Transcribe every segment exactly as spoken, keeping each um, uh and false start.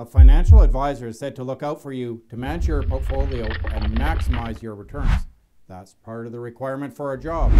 A financial advisor is said to look out for you to manage your portfolio and maximize your returns. That's part of the requirement for our job.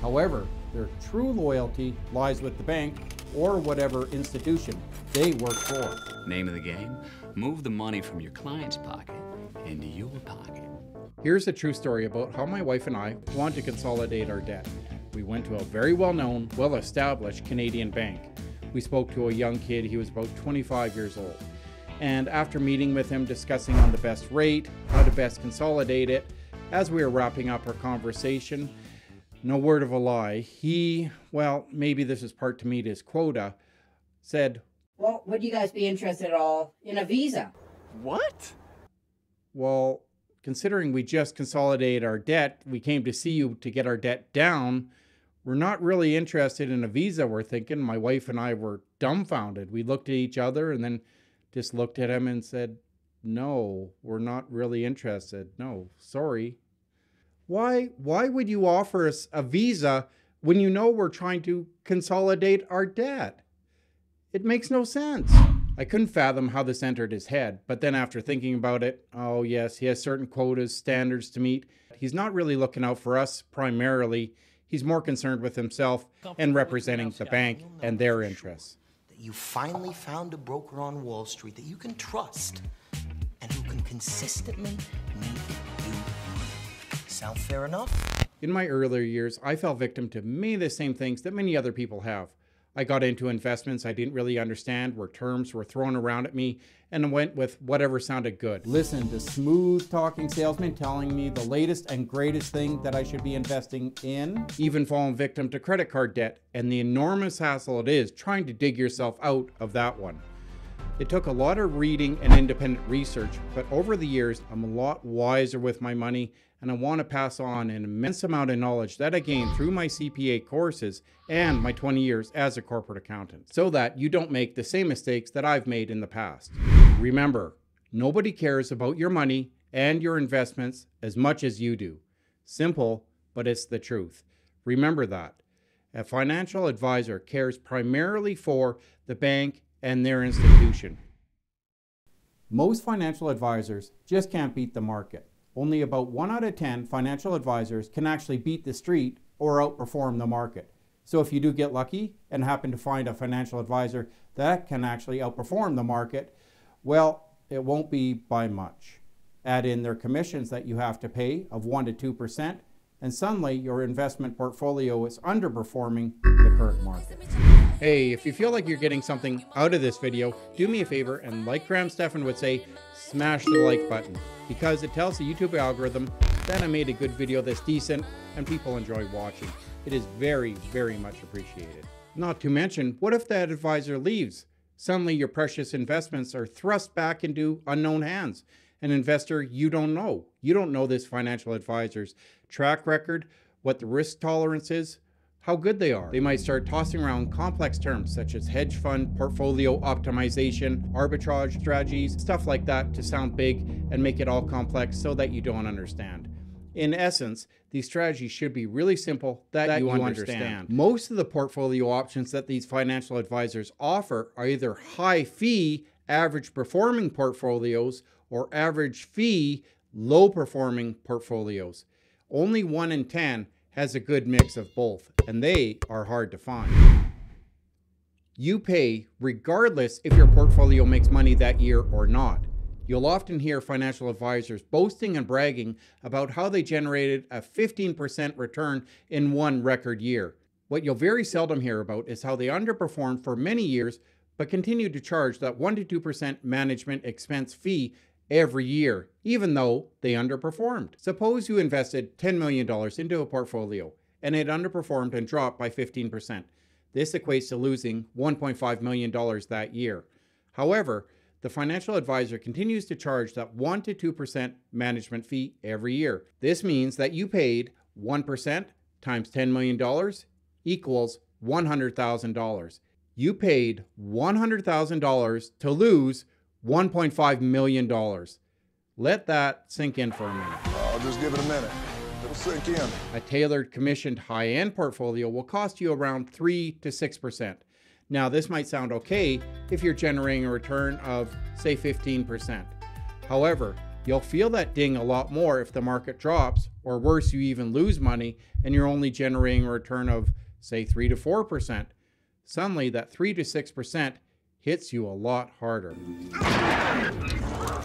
However, their true loyalty lies with the bank or whatever institution they work for. Name of the game, move the money from your client's pocket into your pocket. Here's a true story about how my wife and I wanted to consolidate our debt. We went to a very well-known, well-established Canadian bank. We spoke to a young kid, he was about twenty-five years old. And after meeting with him, discussing on the best rate, how to best consolidate it, as we were wrapping up our conversation, no word of a lie, he, well, maybe this is part to meet his quota, said, "Well, would you guys be interested at all in a Visa?" What? Well, considering we just consolidated our debt, we came to see you to get our debt down, we're not really interested in a Visa, we're thinking. My wife and I were dumbfounded. We looked at each other and then just looked at him and said, "No, we're not really interested. No, sorry." Why, why would you offer us a Visa when you know we're trying to consolidate our debt? It makes no sense. I couldn't fathom how this entered his head, but then after thinking about it, oh yes, he has certain quotas, standards to meet. He's not really looking out for us primarily. He's more concerned with himself and representing the bank and their interests. You finally found a broker on Wall Street that you can trust and who can consistently make you money. Sound fair enough? In my earlier years, I fell victim to many of the same things that many other people have. I got into investments I didn't really understand, where terms were thrown around at me, and went with whatever sounded good. Listen to smooth-talking salesmen telling me the latest and greatest thing that I should be investing in. Even fallen victim to credit card debt and the enormous hassle it is trying to dig yourself out of that one. It took a lot of reading and independent research, but over the years, I'm a lot wiser with my money, and I want to pass on an immense amount of knowledge that I gained through my C P A courses and my twenty years as a corporate accountant, so that you don't make the same mistakes that I've made in the past. Remember, nobody cares about your money and your investments as much as you do. Simple, but it's the truth. Remember that. A financial advisor cares primarily for the bank and their institution. Most financial advisors just can't beat the market. Only about one out of ten financial advisors can actually beat the street or outperform the market. So if you do get lucky and happen to find a financial advisor that can actually outperform the market, well, it won't be by much. Add in their commissions that you have to pay of one to two percent, and suddenly your investment portfolio is underperforming the current market. Hey, if you feel like you're getting something out of this video, do me a favor and, like Graham Stephan would say, smash the like button, because it tells the YouTube algorithm that I made a good video that's decent and people enjoy watching. It is very, very much appreciated. Not to mention, what if that advisor leaves? Suddenly your precious investments are thrust back into unknown hands. An investor you don't know. You don't know this financial advisor's track record, what the risk tolerance is, how good they are. They might start tossing around complex terms such as hedge fund, portfolio optimization, arbitrage strategies, stuff like that to sound big and make it all complex so that you don't understand. In essence, these strategies should be really simple that, that you, you understand. understand. Most of the portfolio options that these financial advisors offer are either high fee, average performing portfolios, or average fee, low performing portfolios. Only one in ten has a good mix of both, and they are hard to find. You pay regardless if your portfolio makes money that year or not. You'll often hear financial advisors boasting and bragging about how they generated a fifteen percent return in one record year. What you'll very seldom hear about is how they underperformed for many years, but continued to charge that one to two percent management expense fee every year, even though they underperformed. Suppose you invested ten million dollars into a portfolio and it underperformed and dropped by fifteen percent. This equates to losing one point five million dollars that year. However, the financial advisor continues to charge that one to two percent management fee every year. This means that you paid one percent times ten million dollars equals one hundred thousand dollars. You paid one hundred thousand dollars to lose one point five million dollars. Let that sink in for a minute. I'll just give it a minute. It'll sink in. A tailored commissioned high-end portfolio will cost you around three to six percent. Now, this might sound okay if you're generating a return of, say, fifteen percent. However, you'll feel that ding a lot more if the market drops, or worse, you even lose money and you're only generating a return of, say, three to four percent. Suddenly, that three to six percent hits you a lot harder.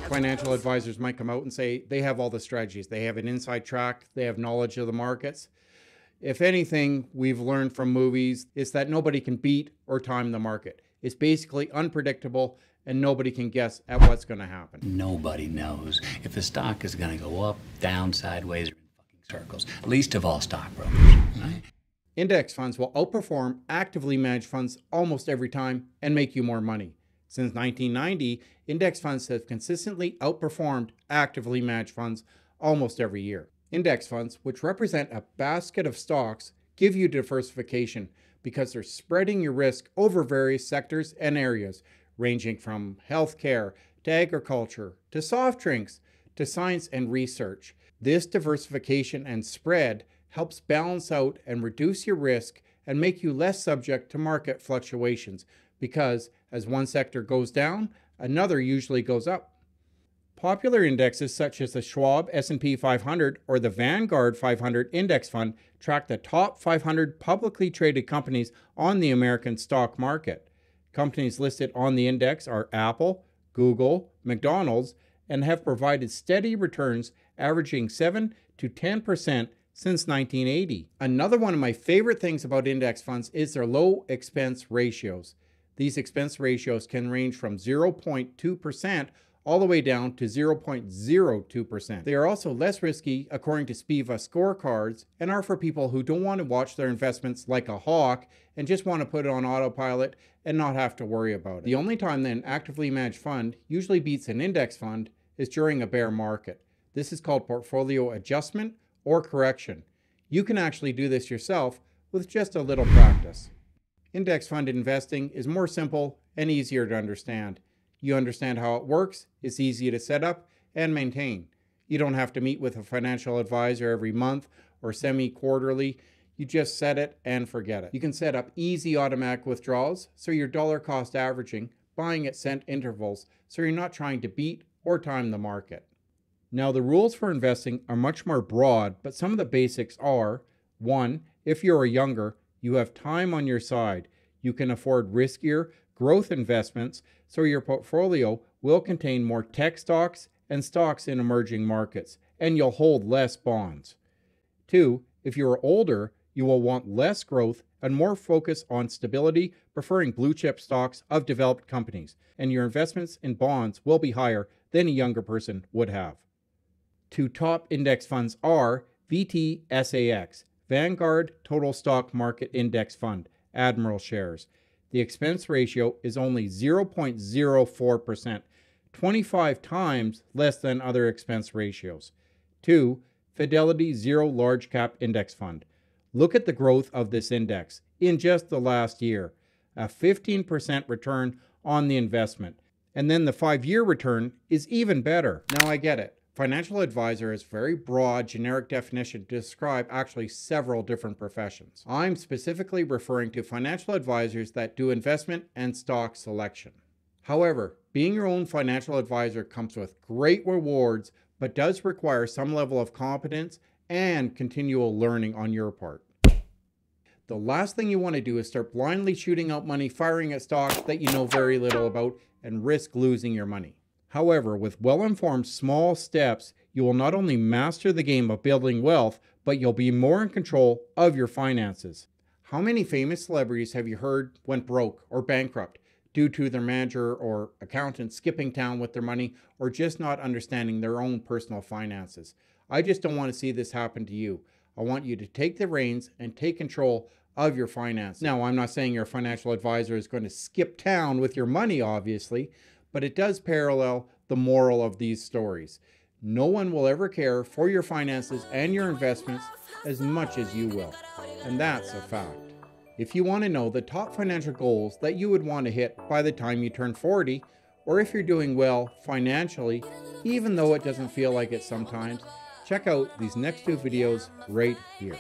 Financial advisors might come out and say they have all the strategies. They have an inside track. They have knowledge of the markets. If anything, we've learned from movies is that nobody can beat or time the market. It's basically unpredictable and nobody can guess at what's going to happen. Nobody knows if the stock is going to go up, down, sideways, or in fucking circles, least of all stockbrokers, right? Index funds will outperform actively managed funds almost every time and make you more money. Since nineteen ninety, index funds have consistently outperformed actively managed funds almost every year. Index funds, which represent a basket of stocks, give you diversification because they're spreading your risk over various sectors and areas, ranging from healthcare to agriculture to soft drinks to science and research. This diversification and spread helps balance out and reduce your risk and make you less subject to market fluctuations because as one sector goes down, another usually goes up. Popular indexes such as the Schwab S and P five hundred or the Vanguard five hundred Index Fund track the top five hundred publicly traded companies on the American stock market. Companies listed on the index are Apple, Google, McDonald's, and have provided steady returns averaging seven to ten percent since nineteen eighty. Another one of my favorite things about index funds is their low expense ratios. These expense ratios can range from zero point two percent all the way down to zero point zero two percent. They are also less risky according to SPIVA scorecards and are for people who don't want to watch their investments like a hawk and just want to put it on autopilot and not have to worry about it. The only time that an actively managed fund usually beats an index fund is during a bear market. This is called portfolio adjustment or correction. You can actually do this yourself with just a little practice. Index fund investing is more simple and easier to understand. You understand how it works, it's easy to set up and maintain. You don't have to meet with a financial advisor every month or semi-quarterly. You just set it and forget it. You can set up easy automatic withdrawals, so you're dollar cost averaging, buying at cent intervals, so you're not trying to beat or time the market. Now, the rules for investing are much more broad, but some of the basics are, one, if you're younger, you have time on your side. You can afford riskier growth investments, so your portfolio will contain more tech stocks and stocks in emerging markets, and you'll hold less bonds. Two, if you're older, you will want less growth and more focus on stability, preferring blue chip stocks of developed companies, and your investments in bonds will be higher than a younger person would have. Two top index funds are V T S A X, Vanguard Total Stock Market Index Fund, Admiral Shares. The expense ratio is only zero point zero four percent, twenty-five times less than other expense ratios. Two, Fidelity Zero Large Cap Index Fund. Look at the growth of this index in just the last year, a fifteen percent return on the investment. And then the five-year return is even better. Now I get it. Financial advisor is a very broad generic definition to describe actually several different professions. I'm specifically referring to financial advisors that do investment and stock selection. However, being your own financial advisor comes with great rewards, but does require some level of competence and continual learning on your part. The last thing you want to do is start blindly shooting out money, firing at stocks that you know very little about, and risk losing your money. However, with well-informed small steps, you will not only master the game of building wealth, but you'll be more in control of your finances. How many famous celebrities have you heard went broke or bankrupt due to their manager or accountant skipping town with their money or just not understanding their own personal finances? I just don't want to see this happen to you. I want you to take the reins and take control of your finances. Now, I'm not saying your financial advisor is going to skip town with your money, obviously, but it does parallel the moral of these stories. No one will ever care for your finances and your investments as much as you will. And that's a fact. If you want to know the top financial goals that you would want to hit by the time you turn forty, or if you're doing well financially, even though it doesn't feel like it sometimes, check out these next two videos right here.